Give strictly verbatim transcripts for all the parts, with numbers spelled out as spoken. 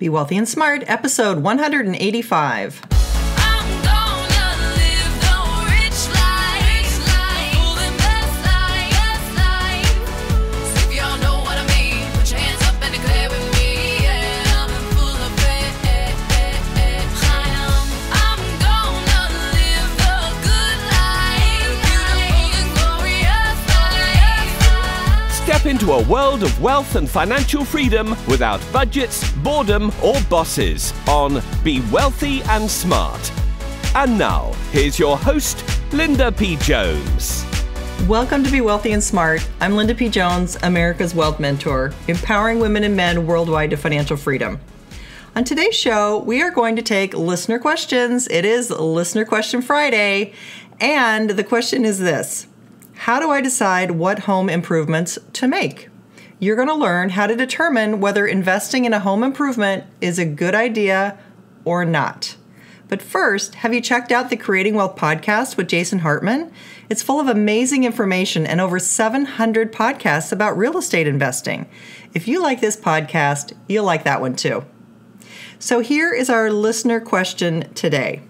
Be Wealthy and Smart, episode one eighty-five. I'm gonna live the rich life, full and best life. So if y'all know what I mean, put your hands up and declare with me. Yeah, I'm full of it. I'm gonna live the good life, beautiful and glorious life. Step into a world of wealth and financial freedom without budgets, boredom or bosses on Be Wealthy and Smart. And now, here's your host, Linda P. Jones. Welcome to Be Wealthy and Smart. I'm Linda P. Jones, America's Wealth Mentor, empowering women and men worldwide to financial freedom. On today's show, we are going to take listener questions. It is Listener Question Friday. And the question is this: how do I decide what home improvements to make? You're going to learn how to determine whether investing in a home improvement is a good idea or not. But first, have you checked out the Creating Wealth podcast with Jason Hartman? It's full of amazing information and over seven hundred podcasts about real estate investing. If you like this podcast, you'll like that one too. So here is our listener question today.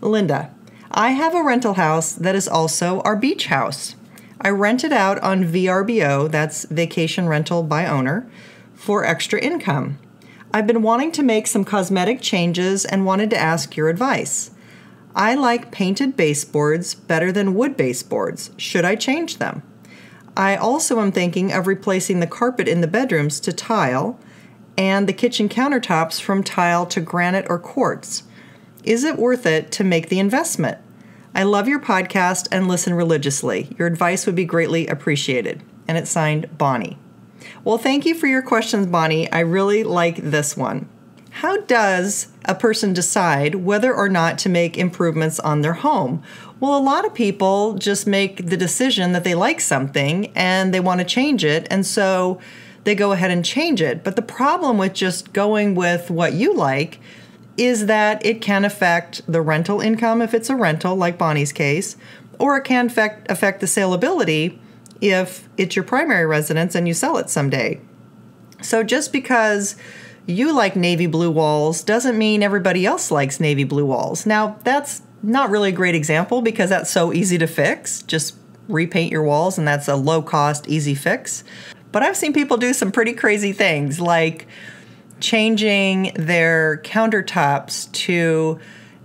Linda, I have a rental house that is also our beach house. I rent it out on V R B O, that's Vacation Rental by Owner, for extra income. I've been wanting to make some cosmetic changes and wanted to ask your advice. I like painted baseboards better than wood baseboards. Should I change them? I also am thinking of replacing the carpet in the bedrooms to tile and the kitchen countertops from tile to granite or quartz. Is it worth it to make the investment? I love your podcast and listen religiously. Your advice would be greatly appreciated. And it's signed, Bonnie. Well, thank you for your questions, Bonnie. I really like this one. How does a person decide whether or not to make improvements on their home? Well, a lot of people just make the decision that they like something and they want to change it, and so they go ahead and change it. But the problem with just going with what you like is that it can affect the rental income if it's a rental, like Bonnie's case, or it can affect, affect the saleability if it's your primary residence and you sell it someday. So just because you like navy blue walls doesn't mean everybody else likes navy blue walls. Now, that's not really a great example because that's so easy to fix. Just repaint your walls and that's a low-cost, easy fix. But I've seen people do some pretty crazy things, like changing their countertops to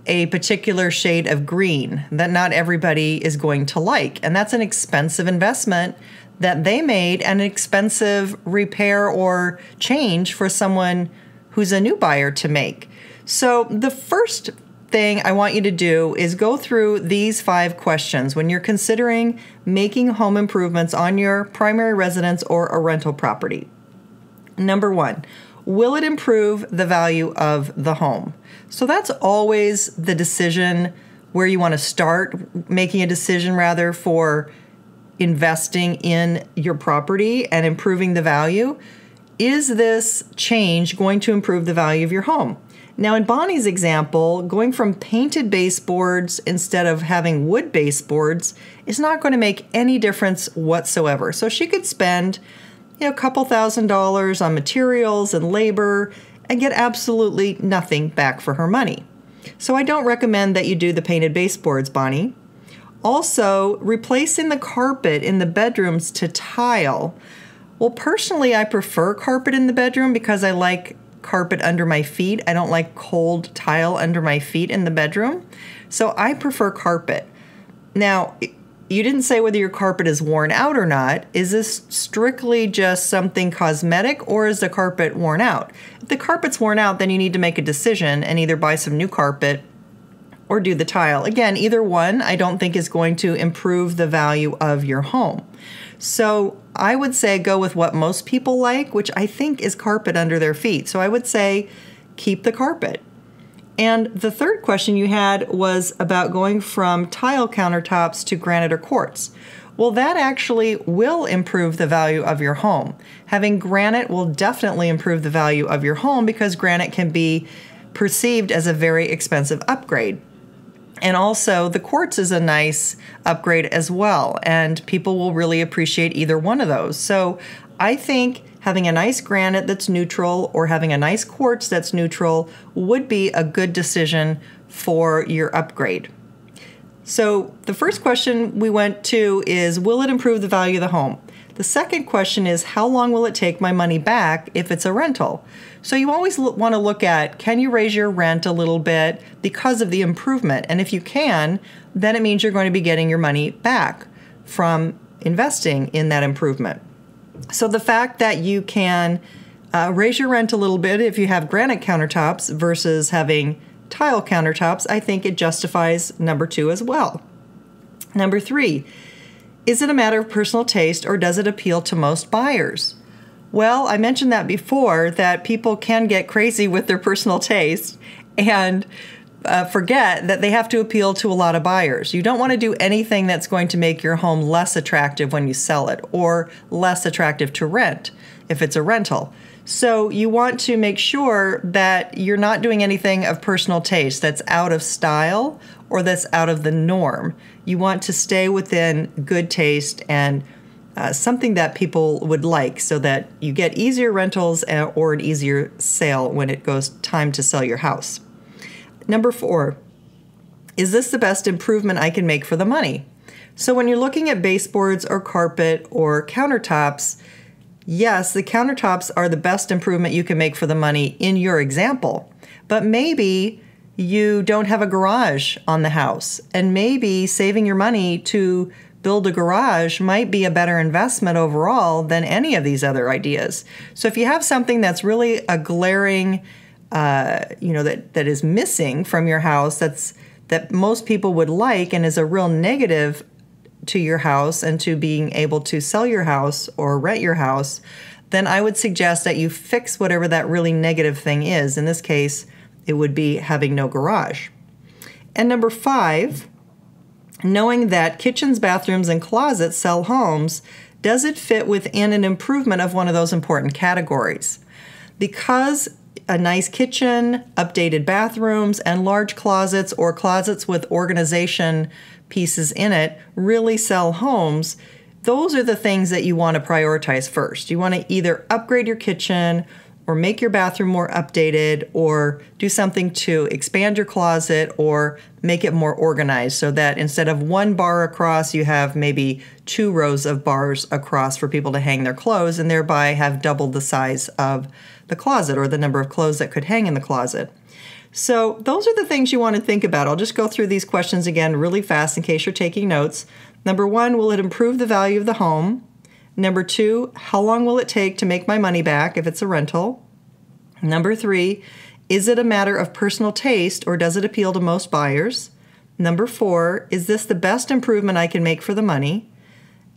a particular shade of green that not everybody is going to like. And that's an expensive investment that they made and an expensive repair or change for someone who's a new buyer to make. So the first thing I want you to do is go through these five questions when you're considering making home improvements on your primary residence or a rental property. Number one, will it improve the value of the home? So that's always the decision where you want to start, making a decision rather for investing in your property and improving the value. Is this change going to improve the value of your home? Now in Bonnie's example, going from painted baseboards instead of having wood baseboards is not going to make any difference whatsoever. So she could spend You know, a couple thousand dollars on materials and labor and get absolutely nothing back for her money. So I don't recommend that you do the painted baseboards, Bonnie. Also, replacing the carpet in the bedrooms to tile. Well, personally, I prefer carpet in the bedroom because I like carpet under my feet. I don't like cold tile under my feet in the bedroom. So I prefer carpet. Now, you didn't say whether your carpet is worn out or not. Is this strictly just something cosmetic, or is the carpet worn out? If the carpet's worn out, then you need to make a decision and either buy some new carpet or do the tile. Again, either one I don't think is going to improve the value of your home. So I would say go with what most people like, which I think is carpet under their feet. So I would say keep the carpet. And the third question you had was about going from tile countertops to granite or quartz. Well, that actually will improve the value of your home. Having granite will definitely improve the value of your home because granite can be perceived as a very expensive upgrade. And also the quartz is a nice upgrade as well, and people will really appreciate either one of those. So I think having a nice granite that's neutral or having a nice quartz that's neutral would be a good decision for your upgrade. So the first question we went to is, will it improve the value of the home? The second question is, how long will it take my money back if it's a rental? So you always want to look at, can you raise your rent a little bit because of the improvement? And if you can, then it means you're going to be getting your money back from investing in that improvement. So the fact that you can uh, raise your rent a little bit if you have granite countertops versus having tile countertops, I think it justifies number two as well. Number three, is it a matter of personal taste or does it appeal to most buyers? Well, I mentioned that before, that people can get crazy with their personal taste and uh, forget that they have to appeal to a lot of buyers. You don't want to do anything that's going to make your home less attractive when you sell it or less attractive to rent if it's a rental. So you want to make sure that you're not doing anything of personal taste that's out of style or that's out of the norm. You want to stay within good taste and uh, something that people would like so that you get easier rentals or an easier sale when it goes time to sell your house. Number four, is this the best improvement I can make for the money? So when you're looking at baseboards or carpet or countertops, yes, the countertops are the best improvement you can make for the money in your example, but maybe you don't have a garage on the house, and maybe saving your money to build a garage might be a better investment overall than any of these other ideas. So if you have something that's really a glaring, uh, you know, that, that is missing from your house, that's that most people would like and is a real negative to your house and to being able to sell your house or rent your house, then I would suggest that you fix whatever that really negative thing is. In this case, it would be having no garage. And number five, knowing that kitchens, bathrooms, and closets sell homes, does it fit within an improvement of one of those important categories? Because a nice kitchen, updated bathrooms, and large closets or closets with organization pieces in it really sell homes, those are the things that you want to prioritize first. You want to either upgrade your kitchen or make your bathroom more updated or do something to expand your closet or make it more organized so that instead of one bar across, you have maybe two rows of bars across for people to hang their clothes and thereby have doubled the size of the closet or the number of clothes that could hang in the closet. So those are the things you want to think about. I'll just go through these questions again really fast in case you're taking notes. Number one, will it improve the value of the home? Number two, how long will it take to make my money back if it's a rental? Number three, is it a matter of personal taste or does it appeal to most buyers? Number four, is this the best improvement I can make for the money?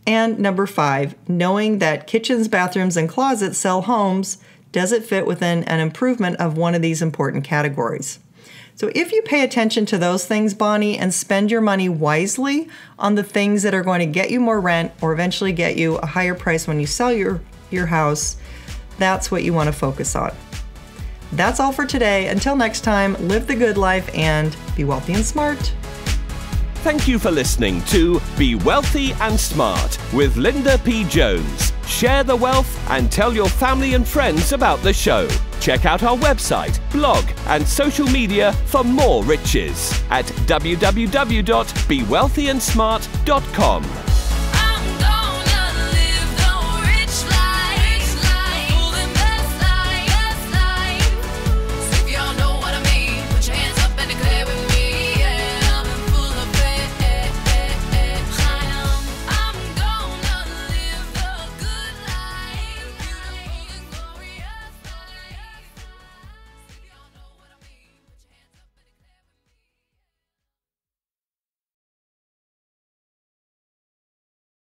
And number five, knowing that kitchens, bathrooms, and closets sell homes, does it fit within an improvement of one of these important categories? So if you pay attention to those things, Bonnie, and spend your money wisely on the things that are going to get you more rent or eventually get you a higher price when you sell your, your house, that's what you want to focus on. That's all for today. Until next time, live the good life and be wealthy and smart. Thank you for listening to Be Wealthy and Smart with Linda P. Jones. Share the wealth and tell your family and friends about the show. Check out our website, blog, and social media for more riches at w w w dot be wealthy and smart dot com.